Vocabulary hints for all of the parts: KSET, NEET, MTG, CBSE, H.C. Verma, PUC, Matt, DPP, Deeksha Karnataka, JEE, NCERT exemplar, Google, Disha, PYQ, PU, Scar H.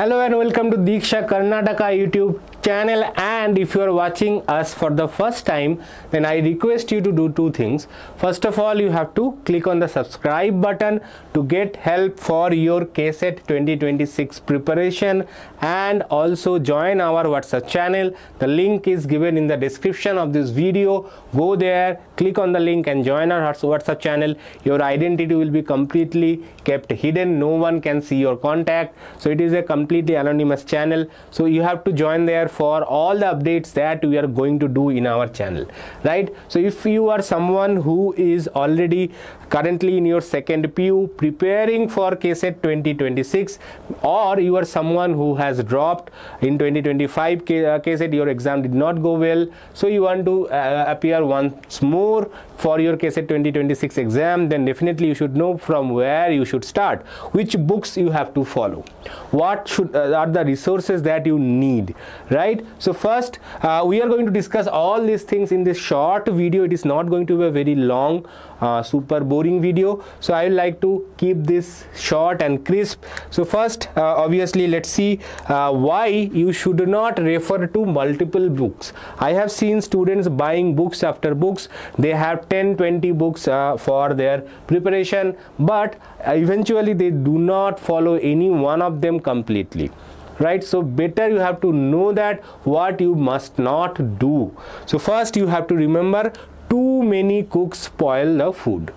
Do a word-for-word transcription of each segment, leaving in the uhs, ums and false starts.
Hello and welcome to Deeksha Karnataka YouTube channel, and if you are watching us for the first time, then I request you to do two things. First of all, you have to click on the subscribe button to get help for your K S E T twenty twenty-six preparation, and also join our WhatsApp channel. The link is given in the description of this video. Go there, click on the link and join our WhatsApp channel. Your identity will be completely kept hidden. No one can see your contact. So it is a complete completely anonymous channel, so you have to join there for all the updates that we are going to do in our channel, right? So if you are someone who is already currently in your second P U preparing for K S E T twenty twenty-six, or you are someone who has dropped in twenty twenty-five K S E T, your exam did not go well, so you want to uh, appear once more for your K S E T twenty twenty-six exam, then definitely you should know from where you should start, which books you have to follow, what should uh, are the resources that you need, right? So first uh, we are going to discuss all these things in this short video. It is not going to be a very long uh, super boring video, so I would like to keep this short and crisp. So first uh, obviously let's see uh, why you should not refer to multiple books. I have seen students buying books after books. They have ten twenty books uh, for their preparation, but eventually they do not follow any one of them completely, right? So better you have to know that what you must not do. So first you have to remember, too many cooks spoil the food,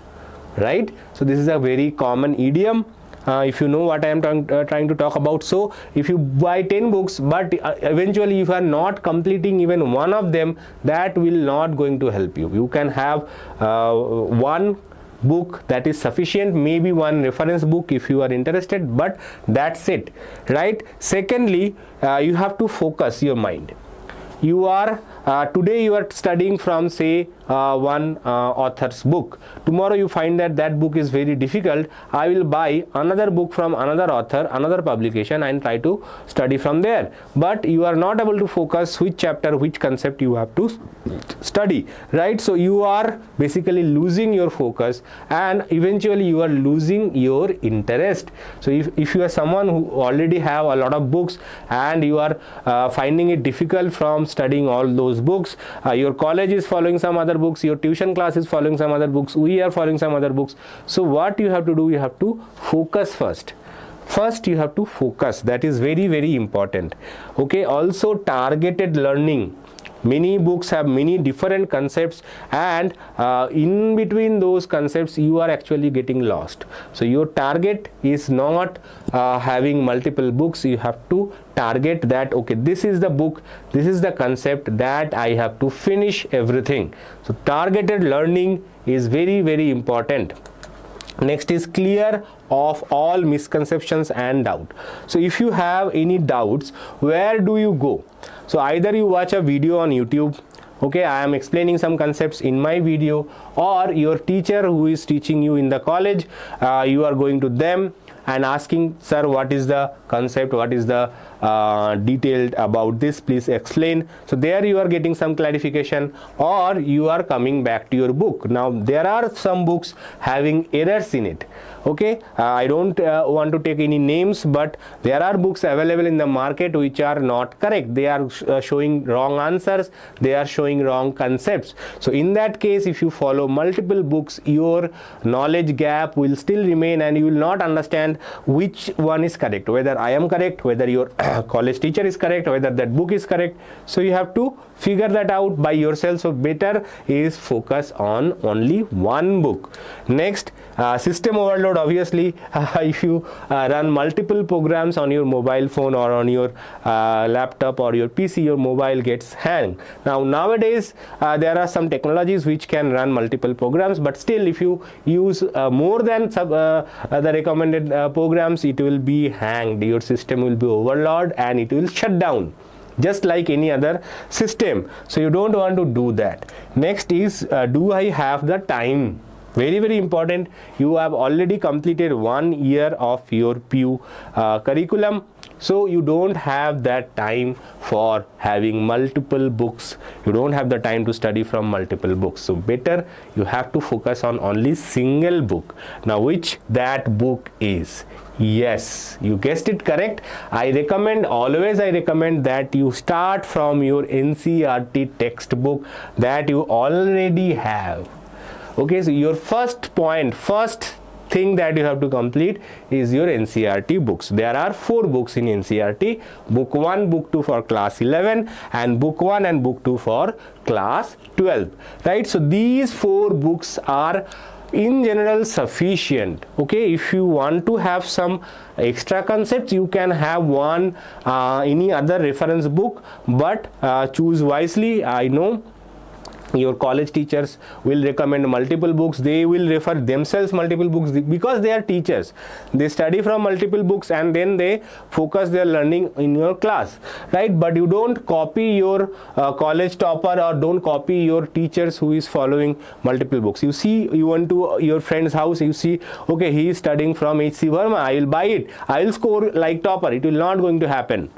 right? So this is a very common idiom. Uh, if you know what I am uh, trying to talk about. So if you buy ten books but uh, eventually you are not completing even one of them, that will not going to help you. You can have uh, one book that is sufficient, maybe one reference book if you are interested, but that's it, right? Secondly, uh, you have to focus your mind. You are uh, today you are studying from say uh, one uh, author's book. Tomorrow you find that that book is very difficult. I will buy another book from another author, another publication, and try to study from there, but you are not able to focus which chapter, which concept you have to study, right? So you are basically losing your focus, and eventually you are losing your interest. So if, if you are someone who already have a lot of books and you are uh, finding it difficult from studying all those books, uh, your college is following some other books, your tuition class is following some other books, we are following some other books. So what you have to do, you have to focus first. First you have to focus, that is very very important. Okay, also targeted learning. Many books have many different concepts, and uh, in between those concepts you are actually getting lost. So your target is not uh, having multiple books. You have to target that, okay, this is the book, this is the concept that I have to finish everything. So targeted learning is very very important. Next is clear of all misconceptions and doubt. So if you have any doubts, where do you go? So either you watch a video on YouTube, okay, I am explaining some concepts in my video, or your teacher who is teaching you in the college, uh, you are going to them and asking, sir, what is the concept, what is the uh, detailed about this, please explain. So there you are getting some clarification, or you are coming back to your book. Now there are some books having errors in it, okay. uh, I don't uh, want to take any names, but there are books available in the market which are not correct. They are sh uh, showing wrong answers, they are showing wrong concepts. So in that case, if you follow multiple books, your knowledge gap will still remain, and you will not understand which one is correct, whether I am correct, whether your college teacher is correct, whether that book is correct. So you have to figure that out by yourself. So better is focus on only one book. Next, uh, system overload. Obviously uh, if you uh, run multiple programs on your mobile phone or on your uh, laptop or your P C, your mobile gets hanged. Now nowadays uh, there are some technologies which can run multiple programs, but still if you use uh, more than sub, uh, uh, the recommended uh, programs, it will be hanged. Your system will be overloaded and it will shut down, just like any other system. So you don't want to do that. Next is uh, do I have the time? Very very important. You have already completed one year of your P U uh, curriculum, so you don't have that time for having multiple books. You don't have the time to study from multiple books. So better you have to focus on only single book. Now which that book is, Yes, you guessed it correct. I recommend, always I recommend that you start from your N C E R T textbook that you already have. Okay, so your first point, first thing that you have to complete is your N C E R T books. There are four books in N C E R T, book one, book two for class eleven and book one and book two for class twelve, right? So these four books are in general sufficient. Okay, if you want to have some extra concepts, you can have one uh, any other reference book, but uh, choose wisely. I know your college teachers will recommend multiple books. They will refer themselves multiple books because they are teachers. They study from multiple books and then they focus their learning in your class, right? But you don't copy your uh, college topper, or don't copy your teachers who is following multiple books. You see, you went to your friend's house, you see, okay, he is studying from H C Verma, I will buy it, I will score like topper. It will not going to happen.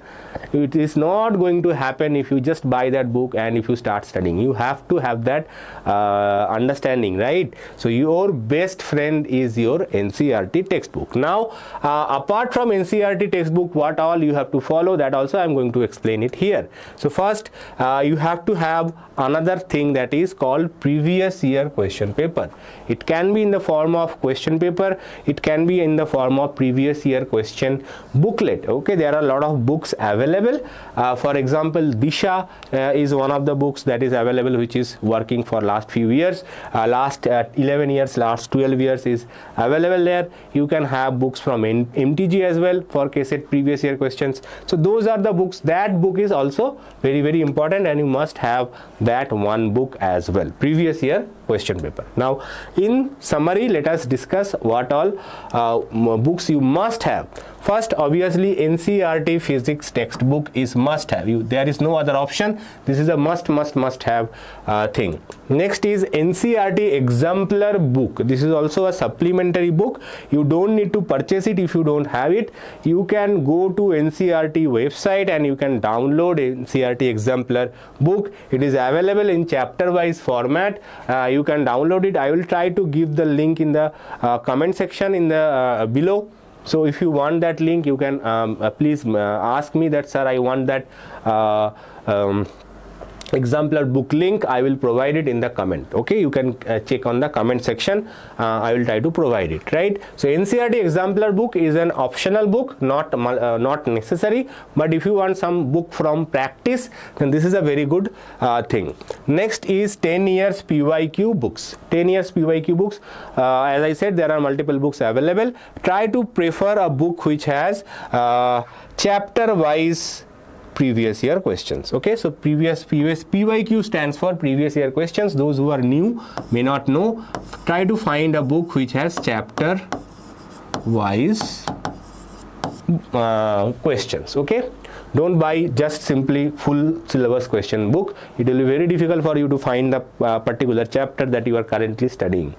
It is not going to happen if you just buy that book and if you start studying. You have to have that uh, understanding, right? So your best friend is your N C E R T textbook. Now uh, apart from N C E R T textbook, what all you have to follow, that also I am going to explain it here. So first uh, you have to have another thing that is called previous year question paper. It can be in the form of question paper, it can be in the form of previous year question booklet. Okay, there are a lot of books available. Uh, for example, Disha uh, is one of the books that is available, which is working for last few years, uh, last uh, eleven years, last twelve years is available there. You can have books from M T G as well for K S E T previous year questions. So those are the books. That book is also very very important and you must have that one book as well, previous year question paper. Now in summary, let us discuss what all uh, books you must have. First, obviously N C E R T physics textbook is must have. You, there is no other option. This is a must must must have uh, thing. Next is N C E R T exemplar book. This is also a supplementary book. You don't need to purchase it if you don't have it. You can go to N C E R T website and you can download N C E R T exemplar book. It is available in chapter wise format. Uh, you can download it. I will try to give the link in the uh, comment section in the uh, below. So if you want that link, you can um, uh, please uh, ask me that, sir, I want that uh, um, exemplar book link. I will provide it in the comment. Okay, you can uh, check on the comment section. uh, I will try to provide it, right? So N C E R T exemplar book is an optional book, not uh, not necessary, but if you want some book from practice, then this is a very good uh, thing. Next is ten years P Y Q books. Ten years P Y Q books, uh, as I said, there are multiple books available. Try to prefer a book which has uh, chapter wise previous year questions. Okay, so previous previous P Y Q stands for previous year questions. Those who are new may not know. Try to find a book which has chapter wise uh, questions. Okay, don't buy just simply full syllabus question book. It will be very difficult for you to find the uh, particular chapter that you are currently studying.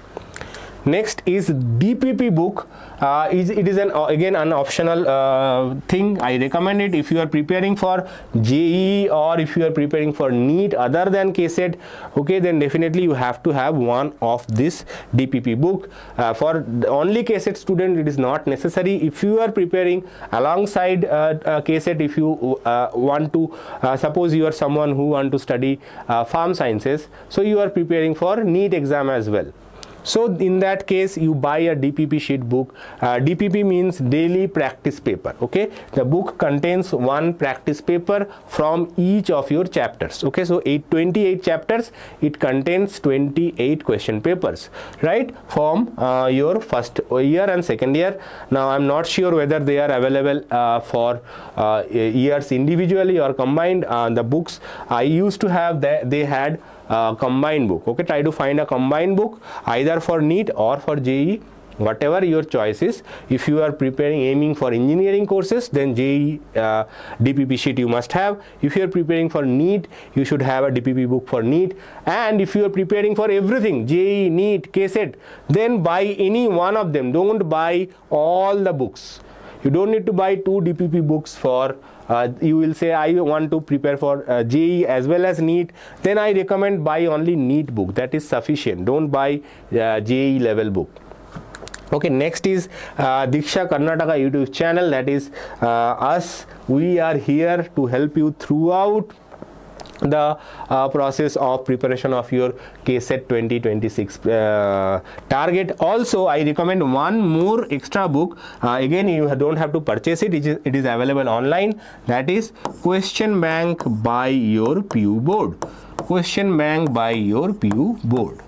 Next is D P P book. Uh, is, it is an uh, again an optional uh, thing. I recommend it if you are preparing for J E E or if you are preparing for NEET other than K S E T. Okay, then definitely you have to have one of this D P P book. Uh, for only K S E T student, it is not necessary. If you are preparing alongside uh, uh, K S E T, if you uh, want to uh, suppose you are someone who want to study uh, farm sciences, so you are preparing for NEET exam as well. So in that case, you buy a D P P sheet book. Uh, D P P means daily practice paper. Okay, the book contains one practice paper from each of your chapters. Okay, so eight, twenty-eight chapters, it contains twenty-eight question papers, right, from uh, your first year and second year. Now I'm not sure whether they are available uh, for uh, years individually or combined. Uh, the books I used to have, they, they had Uh, combined book. Okay, try to find a combined book either for NEET or for J E E, whatever your choice is. If you are preparing aiming for engineering courses, then J E E uh, D P P sheet you must have. If you are preparing for NEET, you should have a D P P book for NEET. And if you are preparing for everything, J E E, NEET, K S E T, then buy any one of them. Don't buy all the books. You don't need to buy two D P P books for Uh, you will say, I want to prepare for uh, J E E as well as NEET. Then I recommend buy only NEET book. That is sufficient. Don't buy uh, J E E level book. Okay, next is uh, Deeksha Karnataka YouTube channel, that is uh, us. We are here to help you throughout the uh, process of preparation of your K S E T twenty twenty-six uh, target. Also, I recommend one more extra book. Uh, again, you don't have to purchase it. It is, it is available online. That is Question Bank by your P U board. Question Bank by your P U board.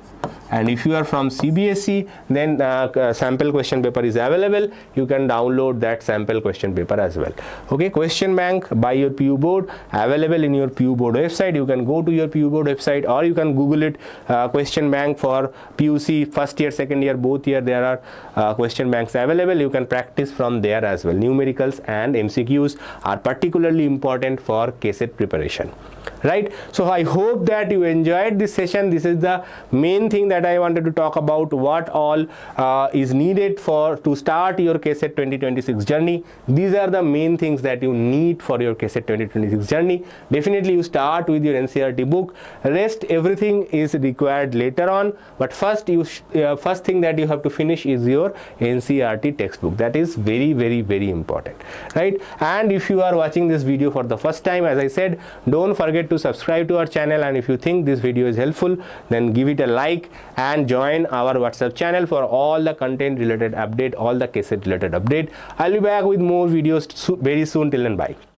And if you are from C B S E, then uh, sample question paper is available. You can download that sample question paper as well. Okay, Question Bank by your P U board, available in your P U board website. You can go to your P U board website, or you can Google it. Uh, question Bank for P U C first year, second year, both year. There are uh, question banks available. You can practice from there as well. Numericals and M C Qs are particularly important for K S E T preparation. Right. So I hope that you enjoyed this session. This is the main thing that I wanted to talk about, what all uh, is needed for to start your K S E T twenty twenty-six journey. These are the main things that you need for your K S E T twenty twenty-six journey. Definitely you start with your N C E R T book. Rest everything is required later on, but first you sh uh, first thing that you have to finish is your N C E R T textbook. That is very very very important, right? And if you are watching this video for the first time, as I said, don't forget to subscribe to our channel, and if you think this video is helpful, then give it a like and join our WhatsApp channel for all the content related update, all the K S E T related update. I'll be back with more videos very soon. Till then, bye.